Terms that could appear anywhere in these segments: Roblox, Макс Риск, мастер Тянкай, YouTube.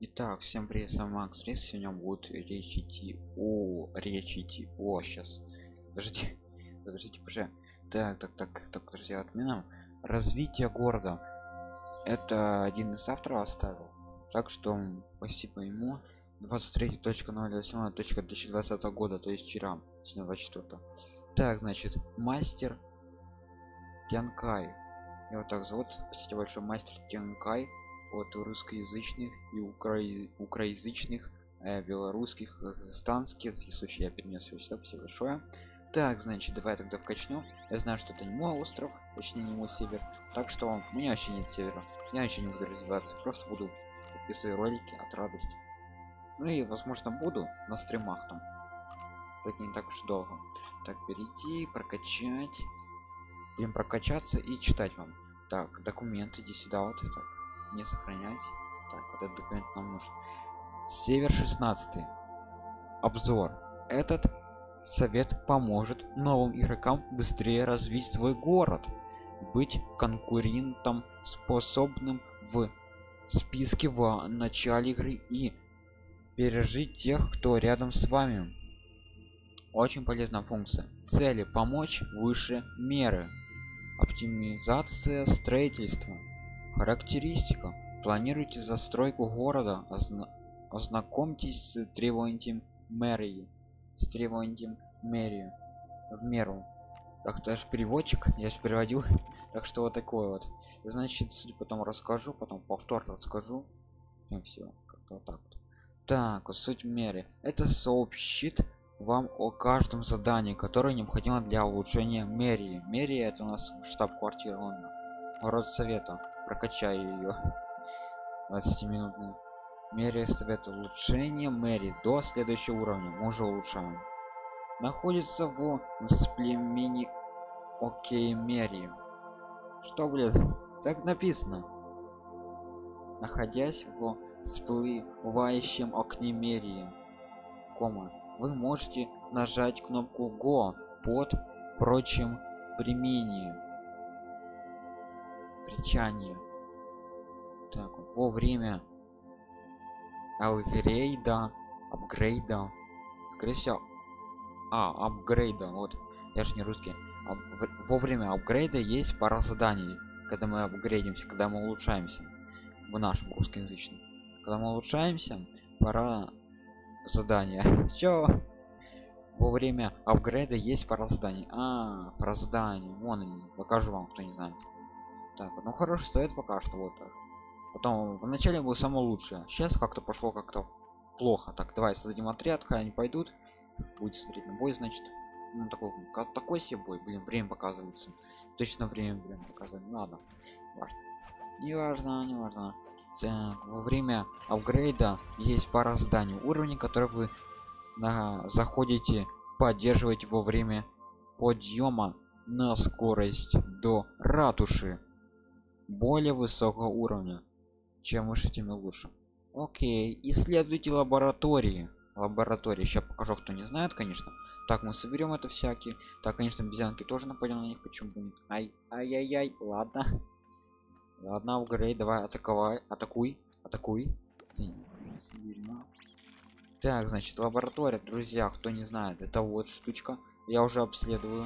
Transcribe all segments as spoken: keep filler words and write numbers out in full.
Итак, всем привет, с вами Макс Риск. Сегодня будет речь идти о речь идти о сейчас. Подождите, подождите, пожалуйста. Так, так, так, так, друзья, отменим. Развитие города. Это один из авторов оставил. Так что спасибо ему. двадцать третье ноль восемь две тысячи двадцатого года, то есть вчера, сегодня двадцать четвёртое. Так, значит, мастер Тянкай. Его так зовут. Спасибо большое, мастер Тянкай. От русскоязычных и укра... украязычных, э, белорусских, казахстанских. Если случай, я перенес его сюда, все большое. Так, значит, давай я тогда вкачну. Я знаю, что это не мой остров, точнее не мой север. Так что у меня вообще нет севера. Я вообще не буду развиваться, просто буду записывать ролики от радости. Ну и, возможно, буду на стримах там. Так не так уж долго. Так, перейти, прокачать. Будем прокачаться и читать вам. Так, документы, иди сюда, вот так. Не сохранять. Так, вот этот документ нам нужен. Север шестнадцать. Обзор. Этот совет поможет новым игрокам быстрее развить свой город, быть конкурентом, способным в списке в начале игры и пережить тех, кто рядом с вами. Очень полезная функция. Цели: помочь выше меры. Оптимизация строительства. Характеристика. Планируйте застройку города. Озна... Ознакомьтесь с требованием мэрии. С требованием мэрии. В меру. Как-то аж переводчик. Я же переводил. Так что вот такое вот. Значит, потом расскажу. Потом повтор расскажу. И все. Как-то вот так вот. Так, суть меры. Это сообщит вам о каждом задании, которое необходимо для улучшения мэрии. Мэрия — это у нас штаб-квартира Лондона. Город совета. Прокачаю ее. двадцатиминутная мэрия совета. Улучшение мэрии до следующего уровня. Мы уже улучшаем. Находится в сплемени окей мэрии. Что, блядь? Так написано. Находясь в всплывающем окне мэрии. Кома. Вы можете нажать кнопку Go под прочим применением. Причание. Так, во время алгрейда, апгрейда, скорее всего, а апгрейда, вот я ж не русский. Ап... Во время апгрейда есть пара заданий, когда мы апгрейдимся, когда мы улучшаемся в нашем русскоязычном. Когда мы улучшаемся, пара задания. Чё? Во время апгрейда есть пара заданий. А, пара заданий. Вон они. Покажу вам, кто не знает. Так, ну хороший совет пока что, вот. Потом, вначале было самое лучшее. Сейчас как-то пошло как-то плохо. Так, давай создадим отряд, когда они пойдут. Будет смотреть на бой, значит. Ну, такой, такой себе бой, блин, время показывается. Точно время, блин, показывать не надо. Важно. Не важно, не важно. Так, во время апгрейда есть пара заданий. Уровни, которые вы на, заходите, поддерживаете во время подъема на скорость до ратуши более высокого уровня. Чем выше, тем и лучше. Окей, исследуйте лаборатории. Лаборатории, сейчас покажу, кто не знает, конечно. Так, мы соберем это всякие. Так, конечно, обезьянки тоже нападем на них, почему бы нет. Ай, ай, ай, ай, ладно. Ладно, апгрейд, давай, атаковай, атакуй, атакуй. Так, значит, лаборатория, друзья, кто не знает, это вот штучка. Я уже обследую.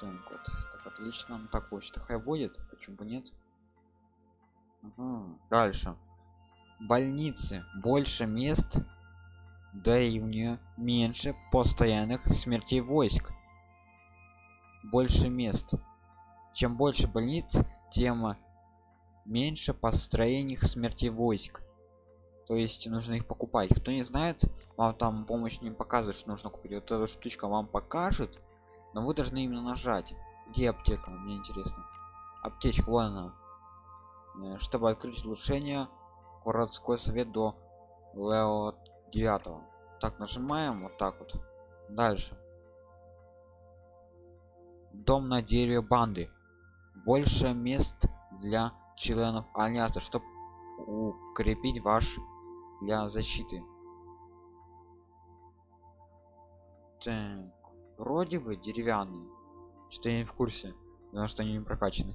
Так, вот. Так, отлично. Ну, так почта хай будет, почему бы нет. Ага. Дальше. Больницы. Больше мест. Да и у нее меньше постоянных смертей войск. Больше мест. Чем больше больниц, тем меньше построений смертей войск. То есть нужно их покупать. Кто не знает, вам там помощь не показывает, что нужно купить. Вот эта штучка вам покажет. Но вы должны именно нажать. Где аптека? Мне интересно. Аптечка, вон она. Чтобы открыть улучшение, городской совет до левел девять. Так, нажимаем вот так вот. Дальше. Дом на дереве банды. Больше мест для членов альянса, чтобы укрепить ваш для защиты. Так. Вроде бы деревянный. Что я не в курсе, потому что они не прокачаны.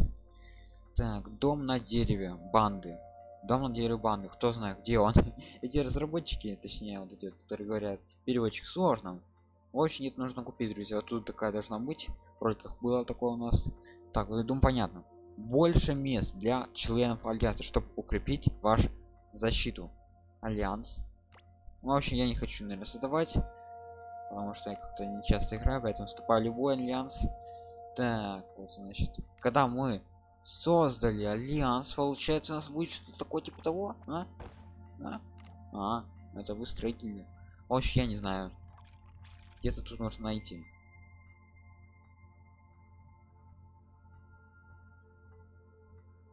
Так, дом на дереве банды. дом на дереве банды, кто знает где он. Эти разработчики, точнее вот эти, которые говорят переводчик сложно, очень это нужно купить, друзья. Вот тут такая должна быть, вроде как было такое у нас. Так, я думаю, понятно. Больше мест для членов альянса, чтобы укрепить вашу защиту. Альянс. Ну, вообще я не хочу, наверное, создавать, потому что я как-то не часто играю, поэтому вступаю в любой альянс. Так, вот значит, когда мы создали альянс, получается у нас будет что-то такое типа того, а? А? А, это вы строители. Вообще я не знаю. Где-то тут нужно найти.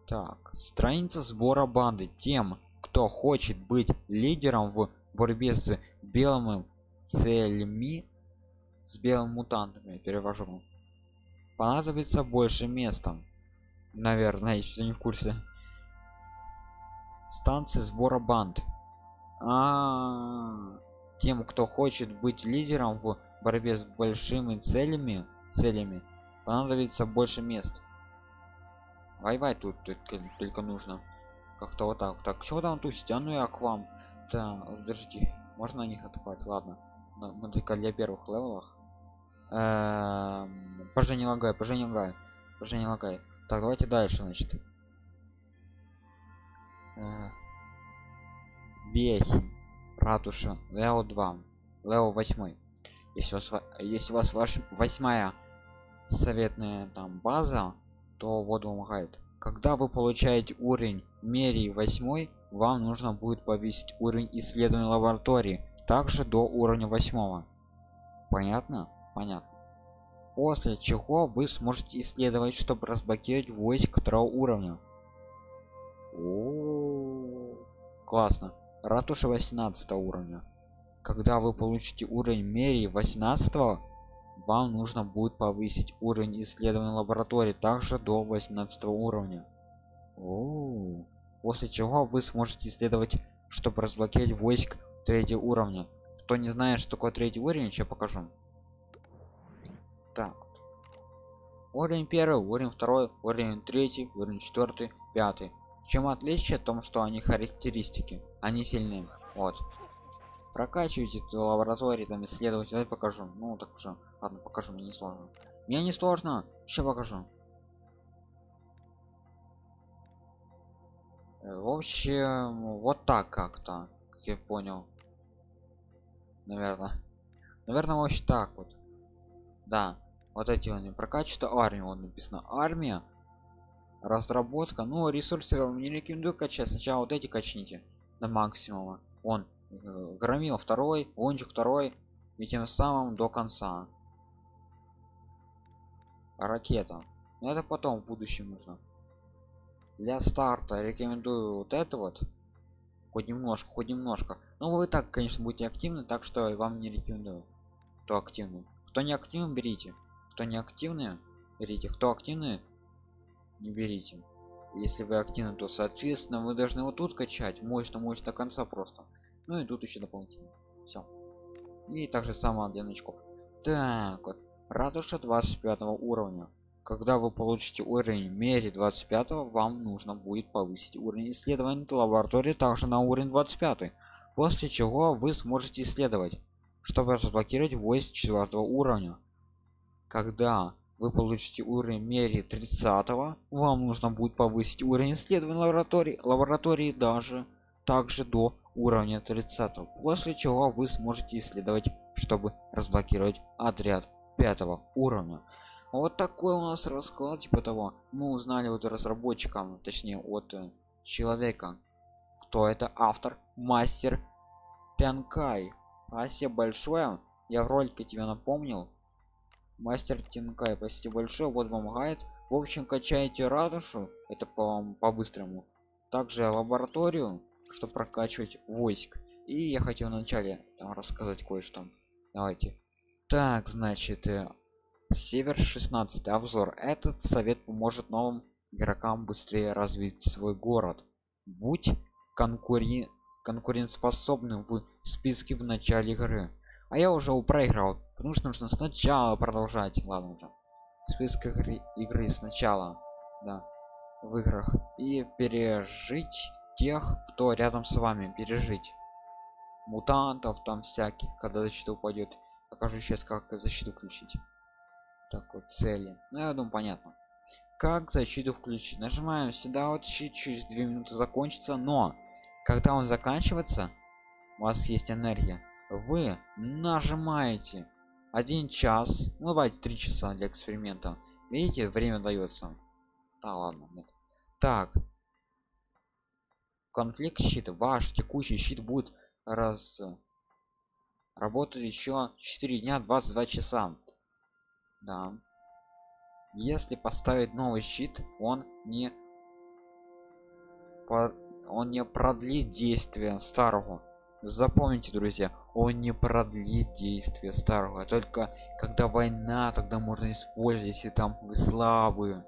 Так, страница сбора банды тем, кто хочет быть лидером в борьбе с белыми целями, с белым мутантами, я перевожу. Понадобится больше места, наверное, если не в курсе. Станция сбора банд. А, -а, а тем, кто хочет быть лидером в борьбе с большими целями, целями, понадобится больше мест. Воевать тут только, только нужно как-то вот так. Так, чего там тусить? А ну я к вам. Да, подожди, можно на них атаковать? Ладно, мы только для первых левелах. Пожа не лагай, пожа не лагай, пожа не лагай. Так, давайте дальше, значит. Бехи, ратуша, левел два, левел восемь. Если у вас, если у вас ваша восьмая советная там база, то вот помогает. Когда вы получаете уровень мерии восемь, вам нужно будет повысить уровень исследования лаборатории также до уровня восемь. Понятно? Понятно. После чего вы сможете исследовать, чтобы разблокировать войск второго уровня. О-о-о. Классно. Ратуша восемнадцатого уровня. Когда вы получите уровень мерии восемнадцатого, вам нужно будет повысить уровень исследования лаборатории также до восемнадцатого уровня. О-о-о. После чего вы сможете исследовать, чтобы разблокировать войск третьего уровня. Кто не знает, что такое третий уровень, сейчас покажу. Так, уровень первый, уровень второй, уровень третий, уровень четвертый, пятый. Чем отличие в том, что они характеристики, они сильные. Вот. Прокачивайте эту лабораторию, там исследовать, я покажу. Ну так уже, ладно, покажу, мне не сложно. Мне не сложно, еще покажу. В общем, вот так как-то, как я понял. Наверное. Наверное, вообще так вот. Да, вот эти они прокачивают армию, вот написано армия, разработка. Ну, ресурсы вам не рекомендую качать, сначала вот эти качните до максимума. Он э, громил второй, ончик второй, и тем самым до конца. Ракета. Но это потом в будущем нужно. Для старта рекомендую вот это вот, хоть немножко, хоть немножко. Ну вы и так, конечно, будете активны, так что я вам не рекомендую. Кто активный, кто не активный, берите. Кто не активный, берите. Кто активный, не берите. Если вы активны, то соответственно вы должны вот тут качать мощно, мощно до конца просто. Ну и тут еще дополнительно. Все. И также самое для новичков. Так вот. Ратуша двадцать пятого уровня. Когда вы получите уровень мере двадцать пять, вам нужно будет повысить уровень исследования лаборатории также на уровень двадцать пять, после чего вы сможете исследовать, чтобы разблокировать войск четвёртого уровня. Когда вы получите уровень мере тридцать, вам нужно будет повысить уровень исследования лаборатории, лаборатории даже также до уровня тридцать, после чего вы сможете исследовать, чтобы разблокировать отряд пятого уровня. Вот такой у нас расклад типа того. Мы узнали от разработчика, точнее от э, человека, кто это автор, мастер Тянкай. Спасибо большое, я в ролике тебе напомнил. Мастер Тянкай, спасибо большое, вот вам гайд. В общем, качайте ратушу, это по по-быстрому. Также лабораторию, чтобы прокачивать войск. И я хотел вначале там рассказать кое-что. Давайте. Так, значит... Э, Север шестнадцать обзор. Этот совет поможет новым игрокам быстрее развить свой город. Будь конкурен... конкурентоспособным в списке в начале игры. А я уже проиграл, потому что нужно сначала продолжать. Ладно уже. Список игры, игры сначала. Да. В играх. И пережить тех, кто рядом с вами, пережить мутантов там всяких, когда защита упадет. Покажу сейчас, как защиту включить. Так, вот цели, ну я думаю, понятно, как защиту включить. Нажимаем сюда, вот щит через две минуты закончится, но когда он заканчивается, у вас есть энергия, вы нажимаете один час, ну давайте три часа для эксперимента. Видите, время дается. Да ладно, нет. Так, конфликт щита. Ваш текущий щит будет раз работать еще четыре дня, двадцать два часа. Да, если поставить новый щит, он не он не продлит действие старого. Запомните, друзья, он не продлит действие старого, а только когда война, тогда можно использовать, если там вы слабые.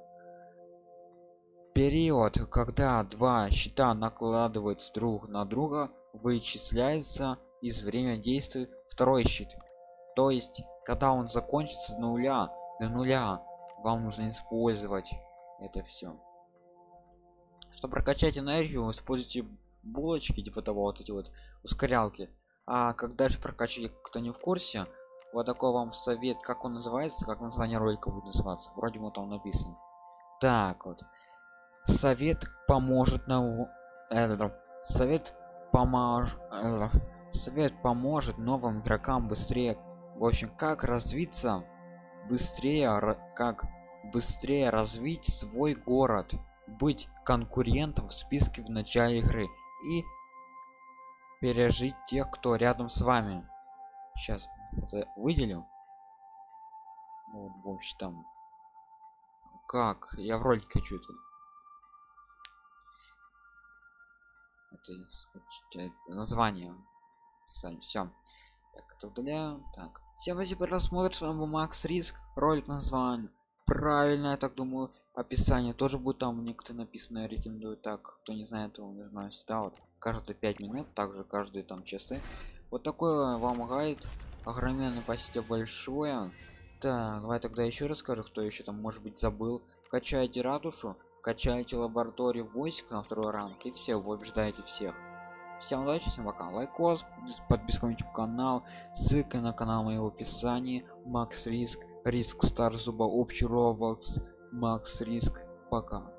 Период, когда два щита накладываются друг на друга, вычисляется из времени действия второй щит. То есть, когда он закончится с нуля, до нуля, вам нужно использовать это все. Чтобы прокачать энергию, используйте булочки, типа того, вот эти вот ускорялки. А как дальше прокачать, кто не в курсе, вот такой вам совет, как он называется, как название ролика будет называться, вроде бы там написано. Так вот. Совет поможет нау... Совет помож... Совет поможет новым игрокам быстрее. В общем, как развиться быстрее, как быстрее развить свой город, быть конкурентом в списке в начале игры и пережить тех, кто рядом с вами. Сейчас это выделю. Вот, в общем, там. Как? Я в ролике хочу-то. Название писали. Все, так, это удаляю. Так, всем спасибо за просмотр, с вами был Макс Риск. Ролик назван правильно, я так думаю. Описание тоже будет, там некоторые написано, рекомендую. Так, кто не знает, то нажимаю сюда, вот каждые пять минут, также каждые там часы. Вот такой вам гайд огроменный, спасибо большое. Так, давай тогда еще расскажу, кто еще там может быть забыл. Качайте ратушу, качаете лабораторию войск на второй ранг и все, вы побеждаете всех. Всем удачи, всем пока. Лайкос, подписка на YouTube канал, ссылка на канал моего описании. Макс Риск, Риск Стар Зуба, общий Roblox, Макс Риск, пока.